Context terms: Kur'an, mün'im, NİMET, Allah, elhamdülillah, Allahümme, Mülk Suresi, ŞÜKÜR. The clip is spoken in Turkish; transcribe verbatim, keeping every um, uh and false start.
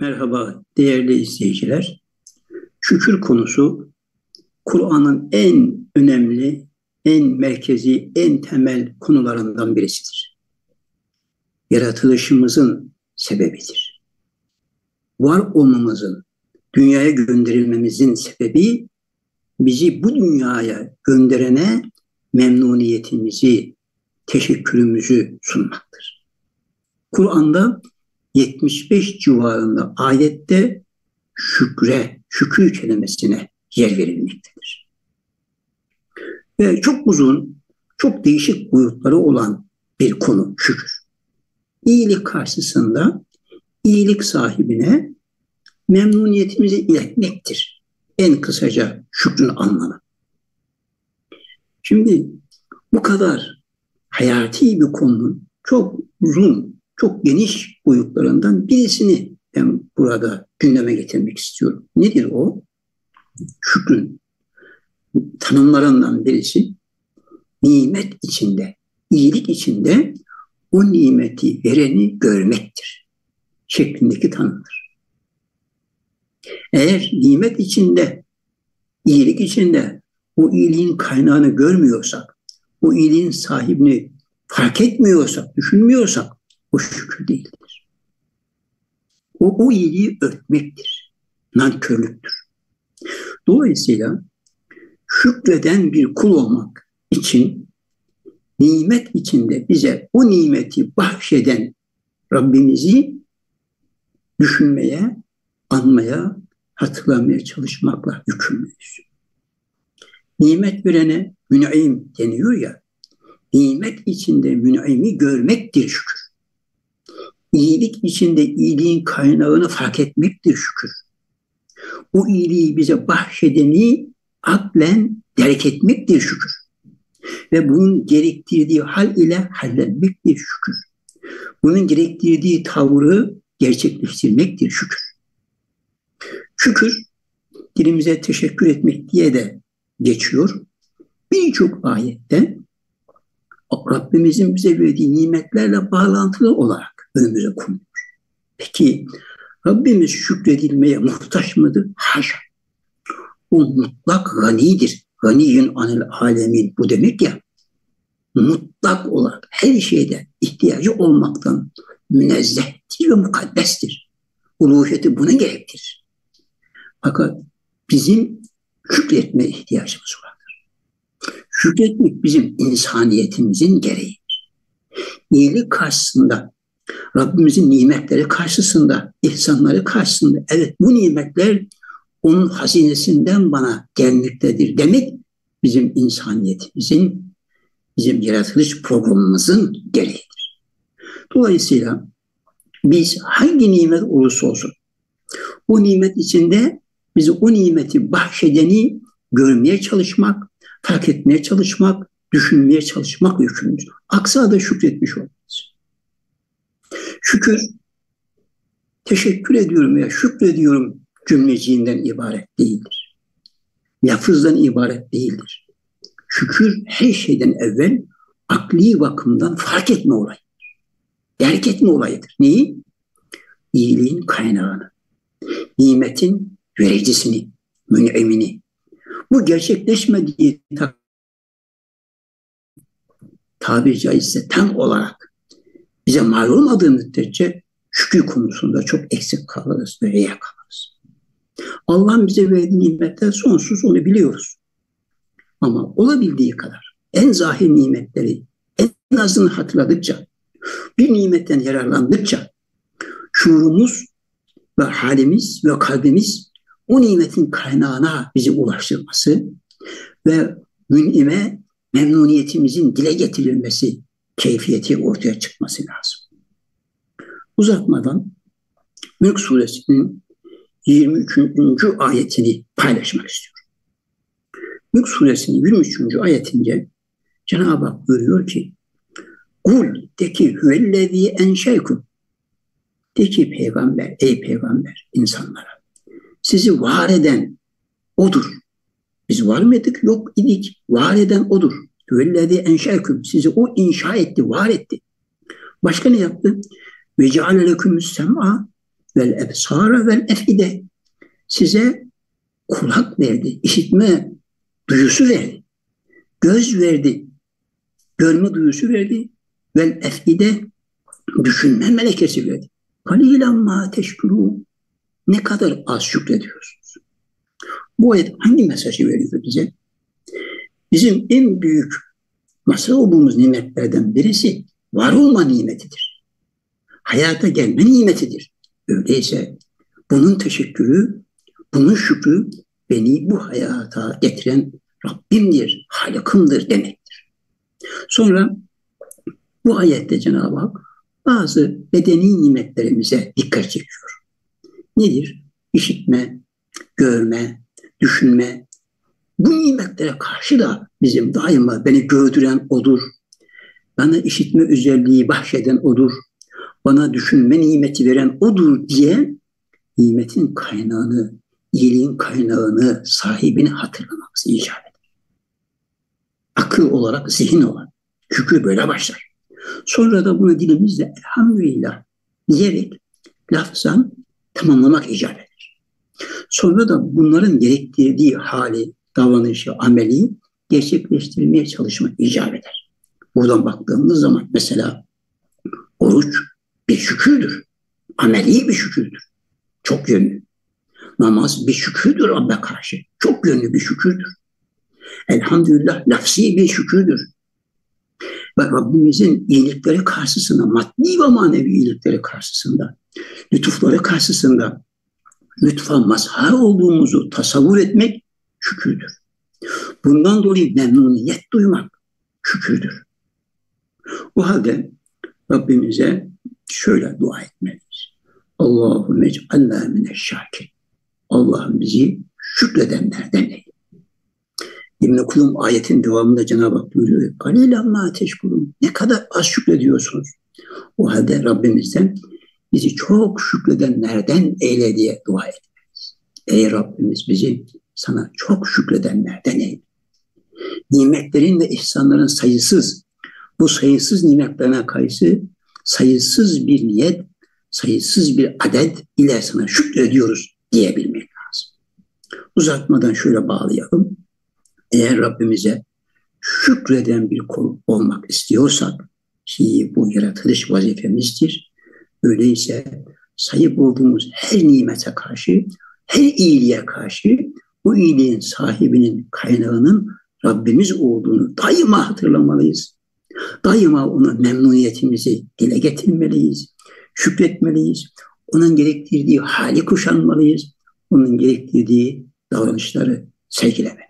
Merhaba değerli izleyiciler. Şükür konusu Kur'an'ın en önemli, en merkezi, en temel konularından birisidir. Yaratılışımızın sebebidir. Var olmamızın, dünyaya gönderilmemizin sebebi bizi bu dünyaya gönderene memnuniyetimizi, teşekkürümüzü sunmaktır. Kur'an'da yetmiş beş civarında ayette şükre, şükür kelimesine yer verilmektedir. Ve çok uzun, çok değişik boyutları olan bir konu şükür. İyilik karşısında iyilik sahibine memnuniyetimizi iletmektir. En kısaca şükrün anlamı. Şimdi bu kadar hayati bir konunun çok uzun, çok geniş boyutlarından birisini ben burada gündeme getirmek istiyorum. Nedir o? Şükrün tanımlarından birisi nimet içinde, iyilik içinde o nimeti vereni görmektir şeklindeki tanımdır. Eğer nimet içinde, iyilik içinde o iyiliğin kaynağını görmüyorsak, o iyiliğin sahibini fark etmiyorsak, düşünmüyorsak, o şükür değildir. O, o iyiliği örtmektir. Nankörlüktür. Dolayısıyla şükreden bir kul olmak için nimet içinde bize o nimeti bahşeden Rabbimizi düşünmeye, anmaya, hatırlamaya çalışmakla yükümlüyüz. Nimet verene mün'im deniyor ya, nimet içinde mün'imi görmektir şükür. İyilik içinde iyiliğin kaynağını fark etmektir şükür. O iyiliği bize bahşedeni aklen terk etmektir şükür. Ve bunun gerektirdiği hal ile hallenmektir şükür. Bunun gerektirdiği tavrı gerçekleştirmektir şükür. Şükür, dilimize teşekkür etmek diye de geçiyor. Birçok ayette Rabbimizin bize verdiği nimetlerle bağlantılı olarak önümüze konulur. Peki Rabbimiz şükredilmeye muhtaç mıdır? Haşa. O mutlak ganidir. Ganiyün anil alemin. Bu demek ya, mutlak olarak her şeyden, ihtiyacı olmaktan münezzehtir ve mukaddestir. Uluhiyeti buna gerektirir. Fakat bizim şükretmeye ihtiyacımız vardır. Şükretmek bizim insaniyetimizin gereğidir. İyilik karşısında, Rabbimizin nimetleri karşısında, ihsanları karşısında, evet bu nimetler onun hazinesinden bana gelmektedir demek bizim insaniyetimizin, bizim yaratılış programımızın gereğidir. Dolayısıyla biz hangi nimet olursa olsun, o nimet içinde bizi o nimeti bahşedeni görmeye çalışmak, fark etmeye çalışmak, düşünmeye çalışmak yükümlüyüz. Aksi halde şükretmiş oluruz. Şükür, teşekkür ediyorum ya şükrediyorum cümleciğinden ibaret değildir. Lafızdan ibaret değildir. Şükür her şeyden evvel akli bakımdan fark etme olayıdır. Derk etme olayıdır. Neyi? İyiliğin kaynağını, nimetin vericisini, mün'imini. Bu gerçekleşmediği tabiri caizse tam olarak bize mal olmadığı müddetçe şükür konusunda çok eksik kalırız, öyleye kalırız. Allah'ın bize verdiği nimetler sonsuz, onu biliyoruz. Ama olabildiği kadar en zahir nimetleri en azını hatırladıkça, bir nimetten yararlandıkça şuurumuz ve halimiz ve kalbimiz o nimetin kaynağına bizi ulaştırması ve mün'ime memnuniyetimizin dile getirilmesi, keyfiyeti ortaya çıkması lazım. Uzatmadan Mülk Suresinin yirmi üçüncü ayetini paylaşmak istiyorum. Mülk Suresinin yirmi üçüncü ayetinde Cenab-ı Hak buyuruyor ki "Kul de ki hüvellezî enşeyküm." De ki peygamber, ey peygamber insanlara, sizi var eden odur. Biz var mıydık? Yok idik. Var eden odur. Hüvellezî enşeyküm, sizi o inşa etti, var etti. Başka ne yaptı? Ve ceale lekümü's sem'a vel ebsara vel efide. Size kulak verdi, işitme duyusu verdi. Göz verdi, görme duyusu verdi. Vel efide, düşünme melekesi verdi. Kalilan ma teşkürûn. Ne kadar az şükrediyorsunuz. Bu ayet hangi mesajı veriyor bize? Bizim en büyük masa olduğumuz nimetlerden birisi var olma nimetidir. Hayata gelme nimetidir. Öyleyse bunun teşekkürü, bunun şükrü beni bu hayata getiren Rabbimdir, Halık'ımdır demektir. Sonra bu ayette Cenab-ı Hak bazı bedeni nimetlerimize dikkat çekiyor. Nedir? İşitme, görme, düşünme. Bu nimetlere karşı da bizim daima beni gördüren odur. Bana işitme özelliği bahşeden odur. Bana düşünme nimeti veren odur diye nimetin kaynağını, iyiliğin kaynağını, sahibini hatırlamak icap eder. Akıl olarak, zihin olarak. Şükür böyle başlar. Sonra da bunu dilimizle elhamdülillah diyerek lafzan tamamlamak icap eder. Sonra da bunların gerektirdiği hali, davranışı, ameli gerçekleştirmeye çalışmak icap eder. Buradan baktığımız zaman mesela oruç bir şükürdür. Ameli bir şükürdür. Çok yönlü. Namaz bir şükürdür Rabb'e karşı. Çok yönlü bir şükürdür. Elhamdülillah lafzi bir şükürdür. Ve Rabbimizin iyilikleri karşısında, maddi ve manevi iyilikleri karşısında, lütufları karşısında lütfa mazhar olduğumuzu tasavvur etmek şükürdür. Bundan dolayı memnuniyet duymak şükürdür. O halde Rabbimize şöyle dua etmeliyiz. Allahümme ec'alna mineşşâkirin. Allah'ım bizi şükredenlerden eyle. İbn-i Kulum ayetin devamında Cenab-ı Hak buyuruyor. Kalilan mâ teşkurûn. Ne kadar az şükrediyorsunuz. O halde Rabbimizden bizi çok şükredenlerden eyle diye dua etmeliyiz. Ey Rabbimiz bizi sana çok şükredenlerden eyle. Nimetlerin ve ihsanların sayısız, bu sayısız nimetlerine karşı sayısız bir niyet, sayısız bir adet ile sana şükrediyoruz diyebilmek lazım. Uzatmadan şöyle bağlayalım. Eğer Rabbimize şükreden bir kul olmak istiyorsak, ki bu yaratılış vazifemizdir, öyleyse sahip olduğumuz her nimete karşı, her iyiliğe karşı bu iyiliğin sahibinin, kaynağının Rabbimiz olduğunu daima hatırlamalıyız. Daima ona memnuniyetimizi dile getirmeliyiz, şükretmeliyiz, onun gerektirdiği hali kuşanmalıyız, onun gerektirdiği davranışları sergilemeliyiz.